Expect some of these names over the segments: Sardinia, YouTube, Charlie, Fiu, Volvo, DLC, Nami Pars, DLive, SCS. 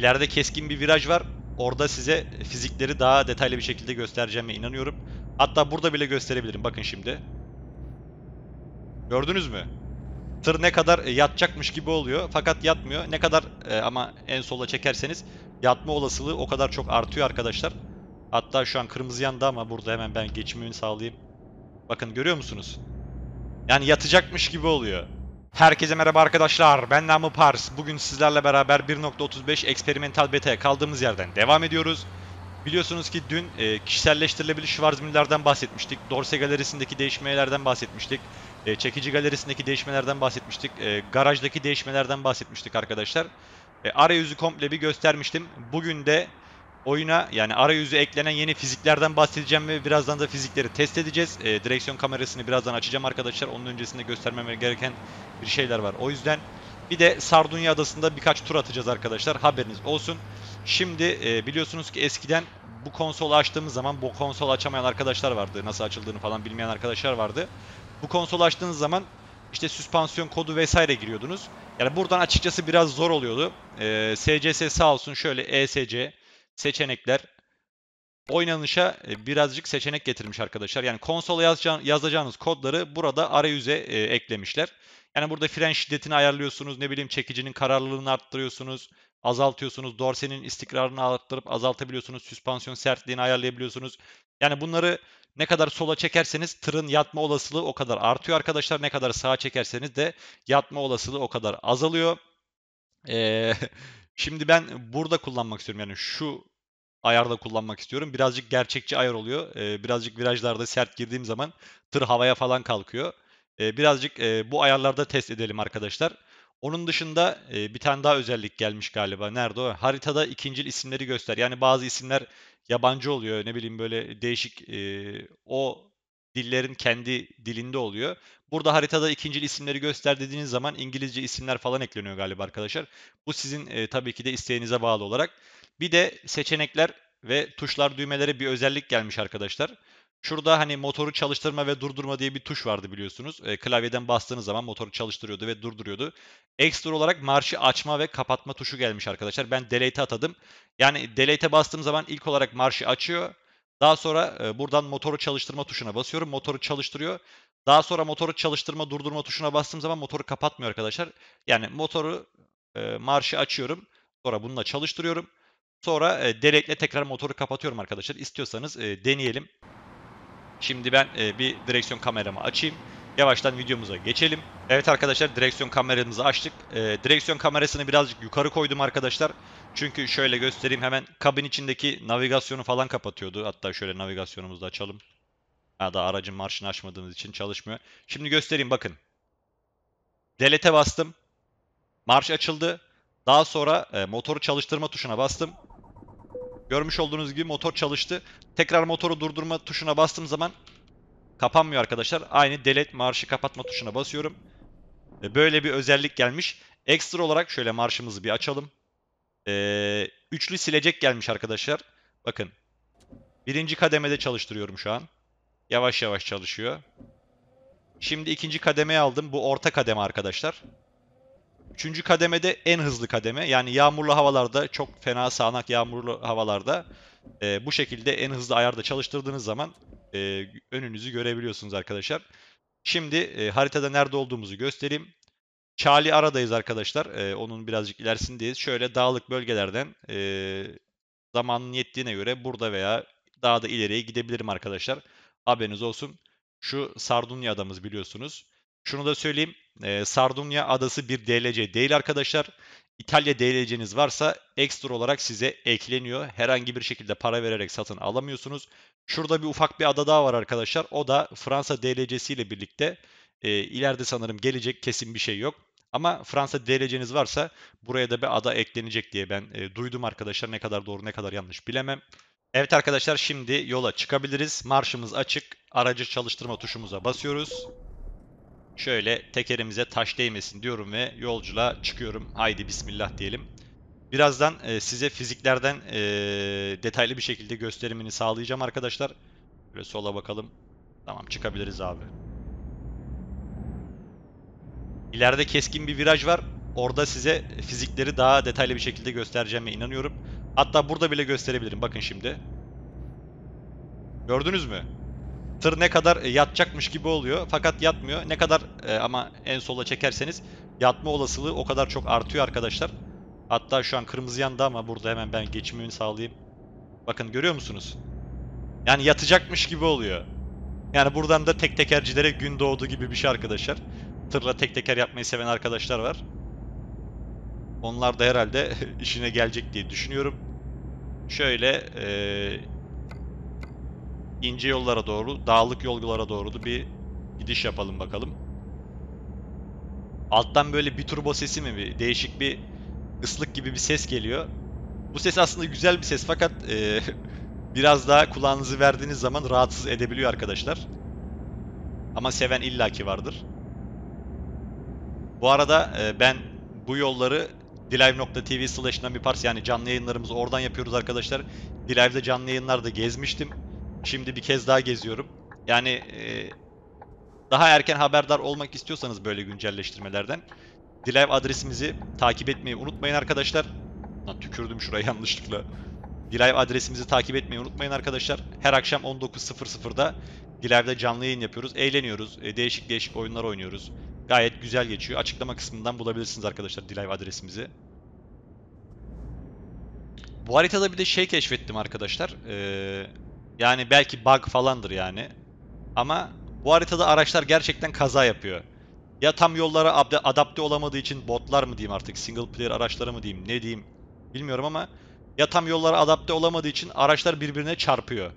İleride keskin bir viraj var. Orada size fizikleri daha detaylı bir şekilde göstereceğime inanıyorum. Hatta burada bile gösterebilirim. Bakın şimdi. Gördünüz mü? Tır ne kadar yatacakmış gibi oluyor. Fakat yatmıyor. Ne kadar ama en sola çekerseniz yatma olasılığı o kadar çok artıyor arkadaşlar. Hatta şu an kırmızı yanda ama burada hemen ben geçimimi sağlayayım. Bakın görüyor musunuz? Yani yatacakmış gibi oluyor. Herkese merhaba arkadaşlar. Ben Nami Pars. Bugün sizlerle beraber 1.35 eksperimental beta'ya kaldığımız yerden devam ediyoruz. Biliyorsunuz ki dün kişiselleştirilebilir şvarzmüllerden bahsetmiştik. Dorse galerisindeki değişmelerden bahsetmiştik. Çekici galerisindeki değişmelerden bahsetmiştik. Garajdaki değişmelerden bahsetmiştik arkadaşlar. Arayüzü komple bir göstermiştim. Bugün de oyuna yani arayüzü eklenen yeni fiziklerden bahsedeceğim ve birazdan da fizikleri test edeceğiz. Direksiyon kamerasını birazdan açacağım arkadaşlar. Onun öncesinde göstermeme gereken bir şeyler var. O yüzden bir de Sardunya adasında birkaç tur atacağız arkadaşlar. Haberiniz olsun. Şimdi biliyorsunuz ki eskiden bu konsolu açtığımız zaman bu konsolu açamayan arkadaşlar vardı. Nasıl açıldığını falan bilmeyen arkadaşlar vardı. Bu konsolu açtığınız zaman işte süspansiyon kodu vesaire giriyordunuz. Yani buradan açıkçası biraz zor oluyordu. SCS sağ olsun şöyle ESC seçenekler oynanışa birazcık seçenek getirmiş arkadaşlar. Yani konsola yazacağınız kodları burada arayüze eklemişler. Yani burada fren şiddetini ayarlıyorsunuz. Ne bileyim çekicinin kararlılığını arttırıyorsunuz. Azaltıyorsunuz. Dorsenin istikrarını arttırıp azaltabiliyorsunuz. Süspansiyon sertliğini ayarlayabiliyorsunuz. Yani bunları ne kadar sola çekerseniz tırın yatma olasılığı o kadar artıyor arkadaşlar. Ne kadar sağa çekerseniz de yatma olasılığı o kadar azalıyor. Şimdi ben burada kullanmak istiyorum. Yani şu ayarda kullanmak istiyorum. Birazcık gerçekçi ayar oluyor. Birazcık virajlarda sert girdiğim zaman tır havaya falan kalkıyor. Birazcık bu ayarlarda test edelim arkadaşlar. Onun dışında bir tane daha özellik gelmiş galiba. Nerede o? Haritada ikincil isimleri göster. Yani bazı isimler yabancı oluyor. Ne bileyim böyle değişik o dillerin kendi dilinde oluyor. Burada haritada ikincil isimleri göster dediğiniz zaman İngilizce isimler falan ekleniyor galiba arkadaşlar. Bu sizin tabii ki de isteğinize bağlı olarak. Bir de seçenekler ve tuşlar düğmelere bir özellik gelmiş arkadaşlar. Şurada hani motoru çalıştırma ve durdurma diye bir tuş vardı biliyorsunuz. Klavyeden bastığınız zaman motoru çalıştırıyordu ve durduruyordu. Ekstra olarak marşı açma ve kapatma tuşu gelmiş arkadaşlar. Ben delete'e atadım. Yani delete'e bastığım zaman ilk olarak marşı açıyor. Daha sonra buradan motoru çalıştırma tuşuna basıyorum. Motoru çalıştırıyor. Daha sonra motoru çalıştırma durdurma tuşuna bastığım zaman motoru kapatmıyor arkadaşlar. Yani motoru marşı açıyorum. Sonra bununla çalıştırıyorum. Sonra delete'le tekrar motoru kapatıyorum arkadaşlar. İstiyorsanız deneyelim. Şimdi ben bir direksiyon kameramı açayım. Yavaştan videomuza geçelim. Evet arkadaşlar direksiyon kameramızı açtık. Direksiyon kamerasını birazcık yukarı koydum arkadaşlar. Çünkü şöyle göstereyim hemen kabin içindeki navigasyonu falan kapatıyordu. Hatta şöyle navigasyonumuzu da açalım. Ha da aracın marşını açmadığımız için çalışmıyor. Şimdi göstereyim bakın. Delete'e bastım. Marş açıldı. Daha sonra motoru çalıştırma tuşuna bastım. Görmüş olduğunuz gibi motor çalıştı. Tekrar motoru durdurma tuşuna bastığım zaman kapanmıyor arkadaşlar. Aynı delete marşı kapatma tuşuna basıyorum. Böyle bir özellik gelmiş. Ekstra olarak şöyle marşımızı bir açalım. Üçlü silecek gelmiş arkadaşlar. Bakın. Birinci kademede çalıştırıyorum şu an. Yavaş yavaş çalışıyor. Şimdi ikinci kademeye aldım. Bu orta kademe arkadaşlar. Üçüncü kademede en hızlı kademe. Yani yağmurlu havalarda çok fena sağanak yağmurlu havalarda bu şekilde en hızlı ayarda çalıştırdığınız zaman önünüzü görebiliyorsunuz arkadaşlar. Şimdi haritada nerede olduğumuzu göstereyim. Charlie aradayız arkadaşlar. Onun birazcık ilerisindeyiz. Şöyle dağlık bölgelerden zamanın yettiğine göre burada veya daha da ileriye gidebilirim arkadaşlar. Haberiniz olsun. Şu Sardunya adamız biliyorsunuz. Şunu da söyleyeyim. Sardunya adası bir DLC değil arkadaşlar. İtalya DLC'niz varsa ekstra olarak size ekleniyor. Herhangi bir şekilde para vererek satın alamıyorsunuz. Şurada bir ufak bir ada daha var arkadaşlar. O da Fransa DLC'si ile birlikte ileride sanırım gelecek, kesin bir şey yok. Ama Fransa DLC'niz varsa buraya da bir ada eklenecek diye ben duydum arkadaşlar. Ne kadar doğru ne kadar yanlış bilemem. Evet arkadaşlar şimdi yola çıkabiliriz. Marşımız açık. Aracı çalıştırma tuşumuza basıyoruz. Şöyle tekerimize taş değmesin diyorum ve yolculuğa çıkıyorum. Haydi bismillah diyelim. Birazdan size fiziklerden detaylı bir şekilde gösterimini sağlayacağım arkadaşlar. Böyle sola bakalım. Tamam çıkabiliriz abi. İleride keskin bir viraj var. Orada size fizikleri daha detaylı bir şekilde göstereceğime inanıyorum. Hatta burada bile gösterebilirim. Bakın şimdi. Gördünüz mü? Tır ne kadar yatacakmış gibi oluyor. Fakat yatmıyor. Ne kadar ama en sola çekerseniz yatma olasılığı o kadar çok artıyor arkadaşlar. Hatta şu an kırmızı yanda ama burada hemen ben geçimimi sağlayayım. Bakın görüyor musunuz? Yani yatacakmış gibi oluyor. Yani buradan da tek tekercilere gün doğdu gibi bir şey arkadaşlar. Tırla tek teker yapmayı seven arkadaşlar var. Onlar da herhalde işine gelecek diye düşünüyorum. Şöyle ince yollara doğru, dağlık yollara doğru bir gidiş yapalım bakalım. Alttan böyle bir turbo sesi mi, bir değişik bir ıslık gibi bir ses geliyor. Bu ses aslında güzel bir ses fakat biraz daha kulağınızı verdiğiniz zaman rahatsız edebiliyor arkadaşlar. Ama seven illaki vardır. Bu arada ben bu yolları DLive.tv/namipars, yani canlı yayınlarımızı oradan yapıyoruz arkadaşlar. DLive'de canlı yayınlarda gezmiştim. Şimdi bir kez daha geziyorum. Yani daha erken haberdar olmak istiyorsanız böyle güncelleştirmelerden DLive adresimizi takip etmeyi unutmayın arkadaşlar. Lan tükürdüm şuraya yanlışlıkla. DLive adresimizi takip etmeyi unutmayın arkadaşlar. Her akşam 19.00'da DLive'de canlı yayın yapıyoruz. Eğleniyoruz. Değişik oyunlar oynuyoruz. Gayet güzel geçiyor. Açıklama kısmından bulabilirsiniz arkadaşlar DLive adresimizi. Bu haritada bir de şey keşfettim arkadaşlar. Yani belki bug falandır yani. Ama bu haritada araçlar gerçekten kaza yapıyor. Ya tam yollara adapte olamadığı için botlar mı diyeyim artık, single player araçları mı diyeyim, ne diyeyim bilmiyorum ama ya tam yollara adapte olamadığı için araçlar birbirine çarpıyor.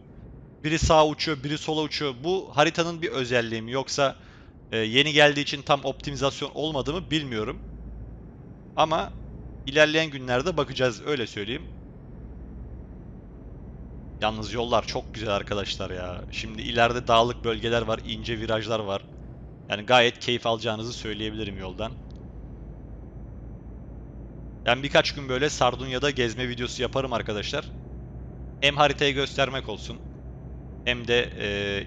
Biri sağa uçuyor, biri sola uçuyor. Bu haritanın bir özelliği mi yoksa yeni geldiği için tam optimizasyon olmadı mı bilmiyorum. Ama ilerleyen günlerde bakacağız, öyle söyleyeyim. Yalnız yollar çok güzel arkadaşlar ya. Şimdi ileride dağlık bölgeler var, ince virajlar var. Yani gayet keyif alacağınızı söyleyebilirim yoldan. Ben birkaç gün böyle Sardinia'da gezme videosu yaparım arkadaşlar. Hem haritayı göstermek olsun, hem de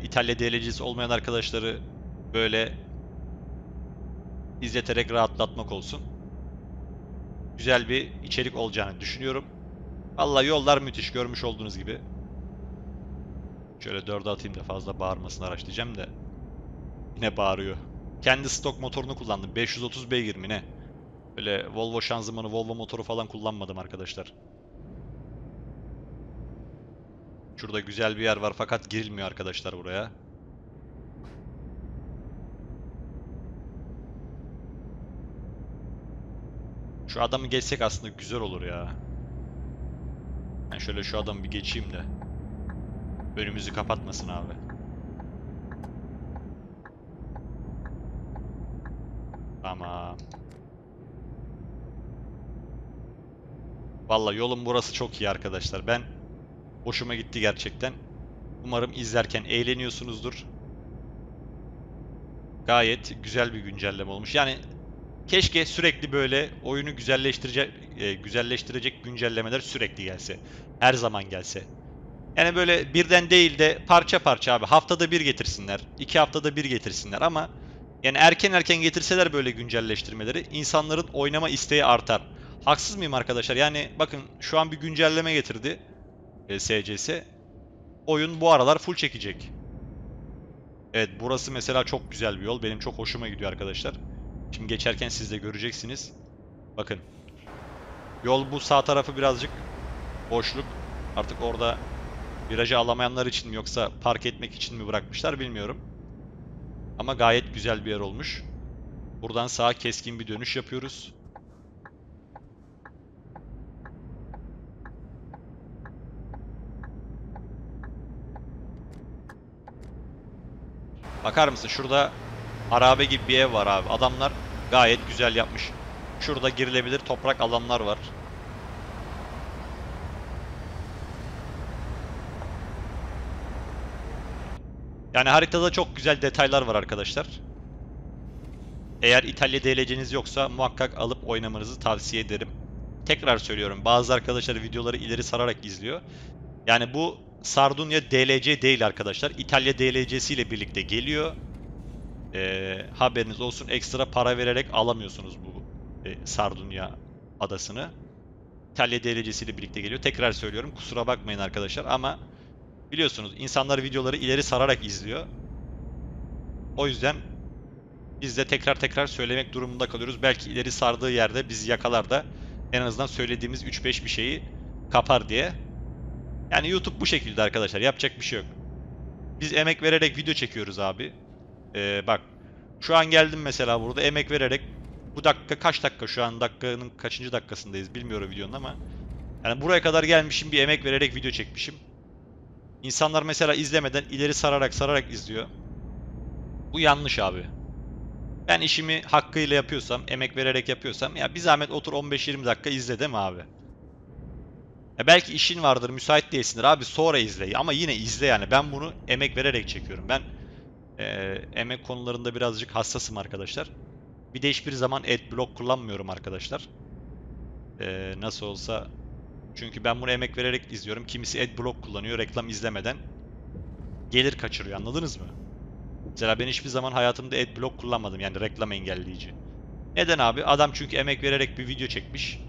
İtalya DLC'si olmayan arkadaşları böyle izleterek rahatlatmak olsun. Güzel bir içerik olacağını düşünüyorum. Vallahi yollar müthiş görmüş olduğunuz gibi. Şöyle 4'e atayım da fazla bağırmasın araç diyeceğim de. Yine bağırıyor. Kendi stok motorunu kullandım. 530 beygir mi ne? Böyle Volvo şanzımanı, Volvo motoru falan kullanmadım arkadaşlar. Şurada güzel bir yer var fakat girilmiyor arkadaşlar buraya. Şu adamı geçsek aslında güzel olur ya. Ben şöyle şu adamı bir geçeyim de önümüzü kapatmasın abi. Tamam. Vallahi yolun burası çok iyi arkadaşlar. Ben hoşuma gitti gerçekten. Umarım izlerken eğleniyorsunuzdur. Gayet güzel bir güncelleme olmuş. Yani keşke sürekli böyle oyunu güzelleştirecek güncellemeler sürekli gelse. Her zaman gelse. Yani böyle birden değil de parça parça abi. Haftada bir getirsinler. 2 haftada bir getirsinler ama yani erken getirseler böyle güncelleştirmeleri, insanların oynama isteği artar. Haksız mıyım arkadaşlar? Yani bakın şu an bir güncelleme getirdi SCS. Oyun bu aralar full çekecek. Evet burası mesela çok güzel bir yol. Benim çok hoşuma gidiyor arkadaşlar. Şimdi geçerken siz de göreceksiniz. Bakın. Yol bu, sağ tarafı birazcık boşluk. Artık orada virajı alamayanlar için mi yoksa park etmek için mi bırakmışlar bilmiyorum. Ama gayet güzel bir yer olmuş. Buradan sağa keskin bir dönüş yapıyoruz. Bakar mısın? Şurada harabe gibi bir ev var abi. Adamlar gayet güzel yapmış. Şurada girilebilir toprak alanlar var. Yani haritada çok güzel detaylar var arkadaşlar. Eğer İtalya DLC'niz yoksa muhakkak alıp oynamanızı tavsiye ederim. Tekrar söylüyorum, bazı arkadaşlar videoları ileri sararak izliyor. Yani bu Sardinia DLC değil arkadaşlar. İtalya DLC'si ile birlikte geliyor. Haberiniz olsun, ekstra para vererek alamıyorsunuz bu Sardinya adasını. İtalya DLC'siyle birlikte geliyor. Tekrar söylüyorum, kusura bakmayın arkadaşlar ama biliyorsunuz insanlar videoları ileri sararak izliyor. O yüzden biz de tekrar söylemek durumunda kalıyoruz. Belki ileri sardığı yerde bizi yakalar da en azından söylediğimiz 3-5 bir şeyi kapar diye. Yani YouTube bu şekilde arkadaşlar. Yapacak bir şey yok. Biz emek vererek video çekiyoruz abi. Bak şu an geldim mesela burada emek vererek. Bu dakika kaç dakika şu an? Dakikanın kaçıncı dakikasındayız bilmiyorum videonun ama. Yani buraya kadar gelmişim, bir emek vererek video çekmişim. İnsanlar mesela izlemeden ileri sararak izliyor. Bu yanlış abi. Ben işimi hakkıyla yapıyorsam, emek vererek yapıyorsam ya bir zahmet otur 15-20 dakika izle değil mi abi? Ya belki işin vardır, müsait değilsindir abi, sonra izle ama yine izle yani. Ben bunu emek vererek çekiyorum. Ben emek konularında birazcık hassasım arkadaşlar. Bir de hiçbir zaman adblock kullanmıyorum arkadaşlar. Nasıl olsa çünkü ben bunu emek vererek izliyorum. Kimisi adblock kullanıyor reklam izlemeden. Gelir kaçırıyor, anladınız mı? Mesela ben hiçbir zaman hayatımda adblock kullanmadım yani reklam engelleyici. Neden abi? Adam çünkü emek vererek bir video çekmiş.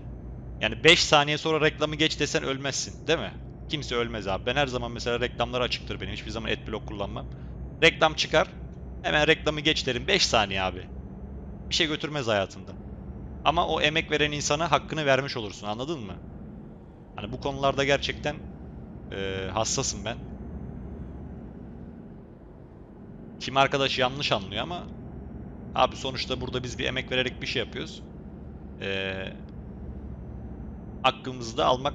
Yani 5 saniye sonra reklamı geç desen ölmezsin değil mi? Kimse ölmez abi. Ben her zaman mesela reklamlar açıktır benim. Hiçbir zaman adblock kullanmam. Reklam çıkar. Hemen reklamı geç derim. 5 saniye abi. Bir şey götürmez hayatında. Ama o emek veren insana hakkını vermiş olursun, anladın mı? Hani bu konularda gerçekten hassasım ben. Kim arkadaş yanlış anlıyor ama abi sonuçta burada biz bir emek vererek bir şey yapıyoruz. Hakkımızı da almak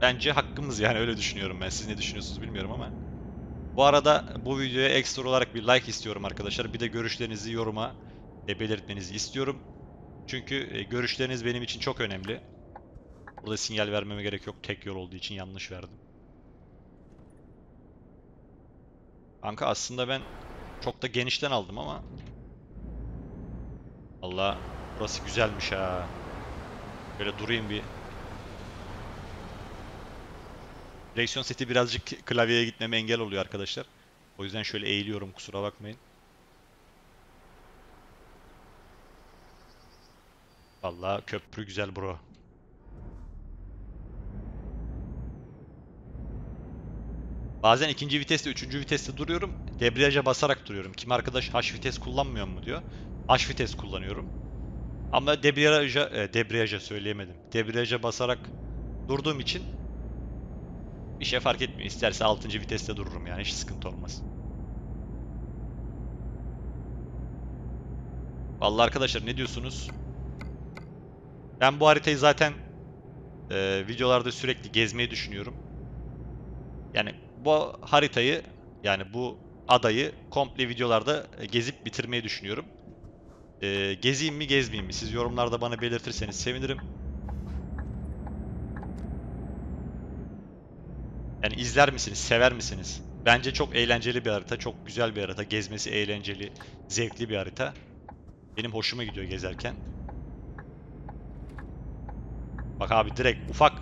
bence hakkımız yani, öyle düşünüyorum ben. Siz ne düşünüyorsunuz bilmiyorum ama. Bu arada bu videoya ekstra olarak bir like istiyorum arkadaşlar. Bir de görüşlerinizi yoruma belirtmenizi istiyorum. Çünkü görüşleriniz benim için çok önemli. Burada sinyal vermeme gerek yok. Tek yol olduğu için yanlış verdim. Kanka aslında ben çok da genişten aldım ama vallahi burası güzelmiş ha. Böyle durayım bir. Direksiyon seti birazcık klavyeye gitmeme engel oluyor arkadaşlar. O yüzden şöyle eğiliyorum, kusura bakmayın. Vallahi köprü güzel bro. Bazen ikinci viteste, üçüncü viteste duruyorum. Debriyaja basarak duruyorum. Kim arkadaş H vites kullanmıyor mu diyor. H vites kullanıyorum. Ama debriyaja söyleyemedim. Debriyaja basarak durduğum için bir şey fark etmiyor. İsterse 6. viteste dururum yani. Hiç sıkıntı olmaz. Vallahi arkadaşlar ne diyorsunuz? Ben bu haritayı zaten videolarda sürekli gezmeyi düşünüyorum. Yani bu haritayı, yani bu adayı komple videolarda gezip bitirmeyi düşünüyorum. Gezeyim mi gezmeyeyim mi? Siz yorumlarda bana belirtirseniz sevinirim. Yani izler misiniz? Sever misiniz? Bence çok eğlenceli bir harita. Çok güzel bir harita. Gezmesi eğlenceli, zevkli bir harita. Benim hoşuma gidiyor gezerken. Bak abi direkt ufak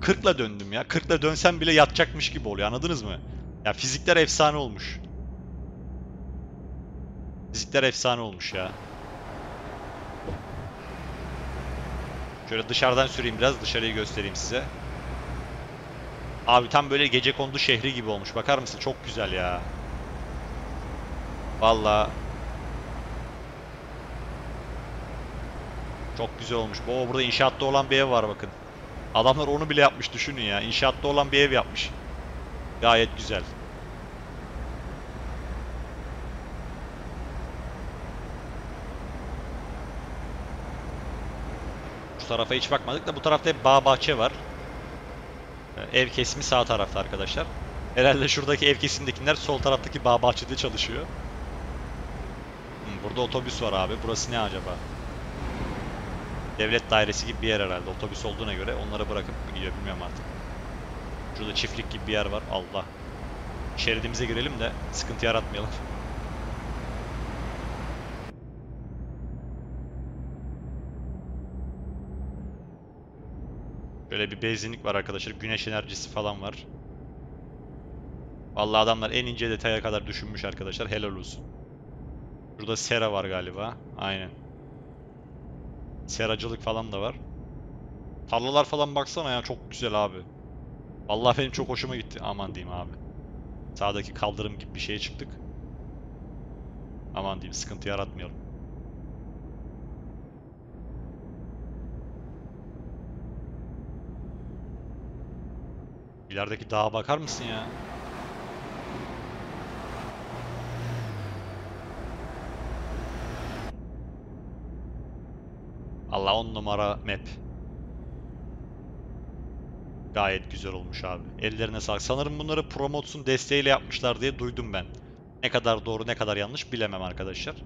40'la döndüm ya. 40'la dönsem bile yatacakmış gibi oluyor. Anladınız mı? Ya fizikler efsane olmuş. Fizikler efsane olmuş ya. Şöyle dışarıdan süreyim biraz. Dışarıyı göstereyim size. Abi tam böyle gecekondu şehri gibi olmuş. Bakar mısın? Çok güzel ya. Vallahi çok güzel olmuş. Oo, burada inşaatta olan bir ev var bakın. Adamlar onu bile yapmış, düşünün ya. İnşaatta olan bir ev yapmış. Gayet güzel. Şu tarafa hiç bakmadık da bu tarafta hep bağ bahçe var. Ev kesimi sağ tarafta arkadaşlar. Herhalde şuradaki ev kesimdekiler sol taraftaki bağ bahçede çalışıyor. Burada otobüs var abi. Burası ne acaba? Devlet dairesi gibi bir yer herhalde. Otobüs olduğuna göre onları bırakıp gidiyor. Bilmiyorum artık. Şurada çiftlik gibi bir yer var. Allah. Şeridimize girelim de sıkıntı yaratmayalım. Böyle bir benzinlik var arkadaşlar. Güneş enerjisi falan var. Vallahi adamlar en ince detaya kadar düşünmüş arkadaşlar. Helal olsun. Şurada sera var galiba. Aynen. Seracılık falan da var. Tarlalar falan baksana ya, çok güzel abi. Vallahi benim çok hoşuma gitti. Aman diyeyim abi. Sağdaki kaldırım gibi bir şeye çıktık. Aman diyeyim, sıkıntı yaratmayalım. İlerideki dağa bakar mısın ya? Allah, 10 numara map. Gayet güzel olmuş abi. Ellerine sağlık. Sanırım bunları Promotes'un desteğiyle yapmışlar diye duydum ben. Ne kadar doğru ne kadar yanlış bilemem arkadaşlar.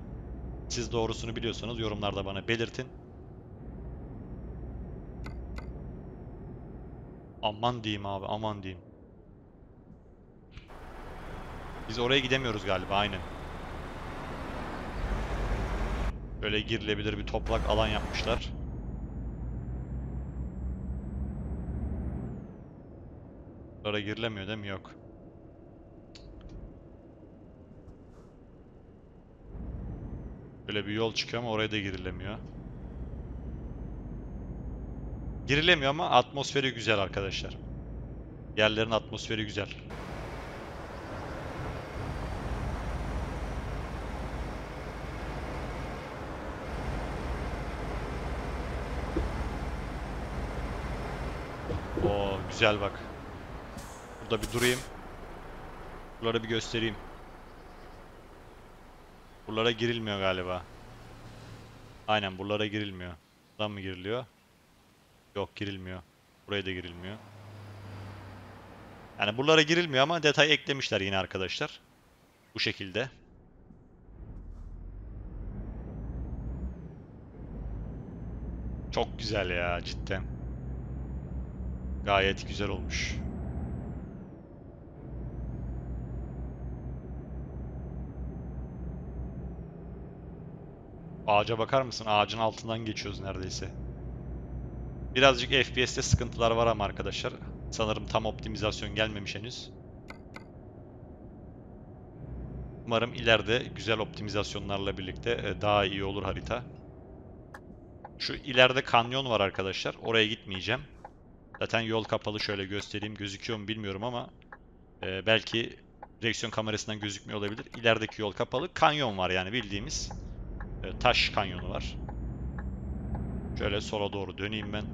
Siz doğrusunu biliyorsanız yorumlarda bana belirtin. Aman diyeyim abi, aman diyeyim. Biz oraya gidemiyoruz galiba, aynen. Böyle girilebilir bir toprak alan yapmışlar. Oraya girilemiyor değil mi? Yok. Böyle bir yol çıkıyor ama oraya da girilemiyor. Girilemiyor ama atmosferi güzel arkadaşlar. Yerlerin atmosferi güzel. Oo güzel bak. Burada bir durayım. Buraları bir göstereyim. Buralara girilmiyor galiba. Aynen, buralara girilmiyor. Buradan mı giriliyor? Yok, girilmiyor. Buraya da girilmiyor. Yani buralara girilmiyor ama detay eklemişler yine arkadaşlar. Bu şekilde. Çok güzel ya cidden. Gayet güzel olmuş. Ağaca bakar mısın? Ağacın altından geçiyoruz neredeyse. Birazcık FPS'te sıkıntılar var ama arkadaşlar. Sanırım tam optimizasyon gelmemiş henüz. Umarım ileride güzel optimizasyonlarla birlikte daha iyi olur harita. Şu ileride kanyon var arkadaşlar. Oraya gitmeyeceğim. Zaten yol kapalı, şöyle göstereyim. Gözüküyor mu bilmiyorum ama belki direksiyon kamerasından gözükmüyor olabilir. İlerideki yol kapalı. Kanyon var yani bildiğimiz. Taş kanyonu var. Şöyle sola doğru döneyim ben.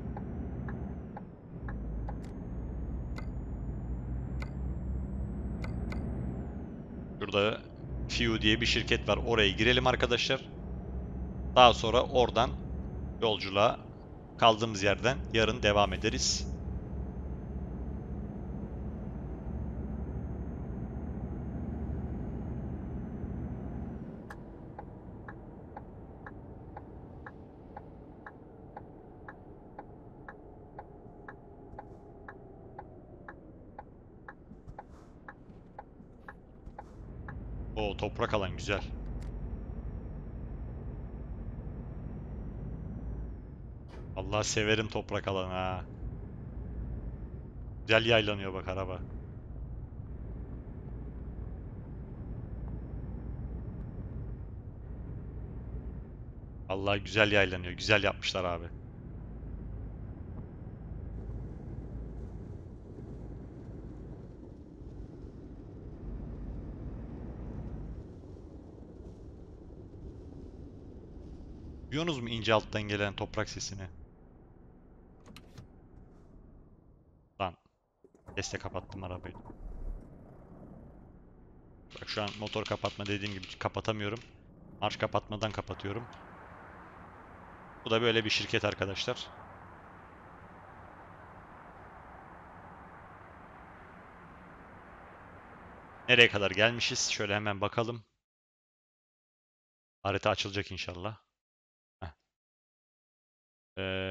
Burada Fiu diye bir şirket var. Oraya girelim arkadaşlar. Daha sonra oradan yolculuğa kaldığımız yerden yarın devam ederiz. Toprak alan güzel. Allah severim toprak alanı ha. Güzel yaylanıyor bak araba. Allah güzel yaylanıyor. Güzel yapmışlar abi. Duyuyorsunuz mu ince alttan gelen toprak sesini? Lan. Sesle kapattım arabayı. Bak şu an motor kapatma dediğim gibi kapatamıyorum. Marş kapatmadan kapatıyorum. Bu da böyle bir şirket arkadaşlar. Nereye kadar gelmişiz? Şöyle hemen bakalım. Harita açılacak inşallah.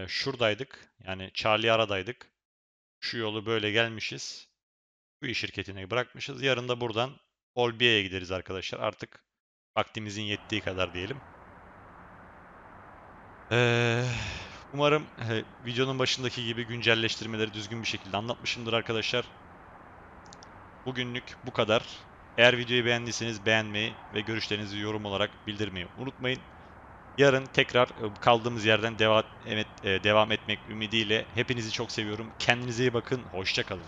Şuradaydık. Yani Charlie aradaydık. Şu yolu böyle gelmişiz. Bu iş şirketini bırakmışız. Yarın da buradan Olbiye'ye gideriz arkadaşlar. Artık vaktimizin yettiği kadar diyelim. Umarım videonun başındaki gibi güncelleştirmeleri düzgün bir şekilde anlatmışımdır arkadaşlar. Bugünlük bu kadar. Eğer videoyu beğendiyseniz beğenmeyi ve görüşlerinizi yorum olarak bildirmeyi unutmayın. Yarın tekrar kaldığımız yerden devam etmek ümidiyle hepinizi çok seviyorum. Kendinize iyi bakın. Hoşça kalın.